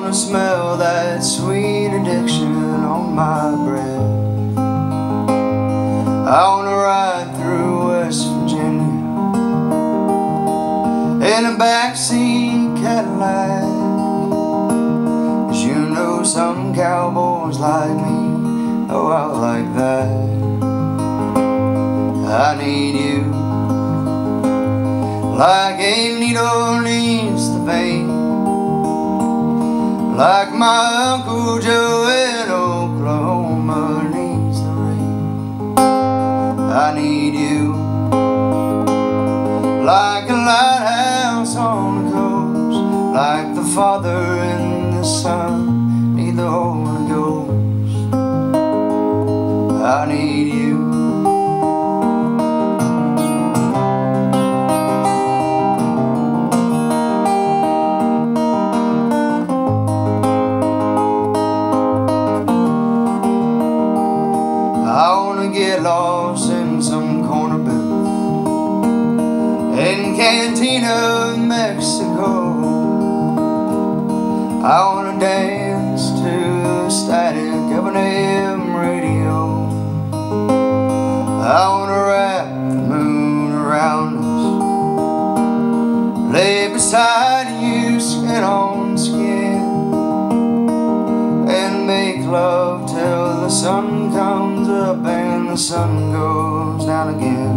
wanna smell that sweet addiction on my breath. I wanna ride through West Virginia in a backseat Cadillac. As you know, some cowboys like me go out like that. I need you like a needle needs the vein, like my Uncle Joe in Oklahoma needs the rain. I need you like a lighthouse on the coast, like the Father and the Son need the Holy Ghost. I need you. Get lost in some corner booth in Cantina, Mexico. I wanna dance to the static of an AM radio. I wanna wrap the moon around us, lay beside you skin on skin, and make love till the sun comes up and the sun goes down again.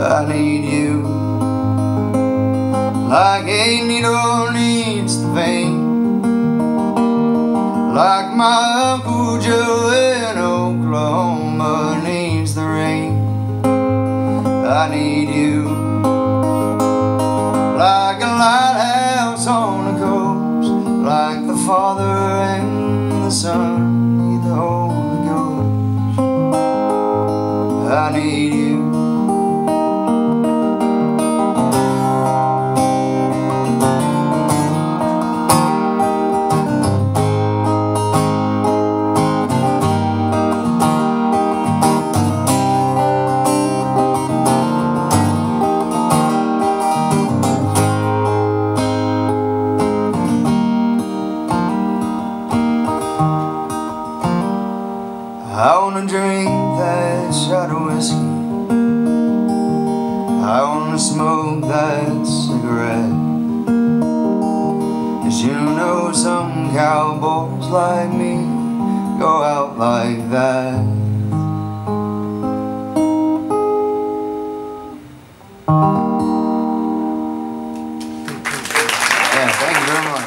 I need you like a needle needs the vein, like my Uncle Joe in Oklahoma needs the rain. I need you like a lighthouse on the coast, like the Father and the Son. I need you. I wanna drink that shot of whiskey, I wanna smoke that cigarette. As you know, some cowboys like me go out like that. Yeah, thank you very much.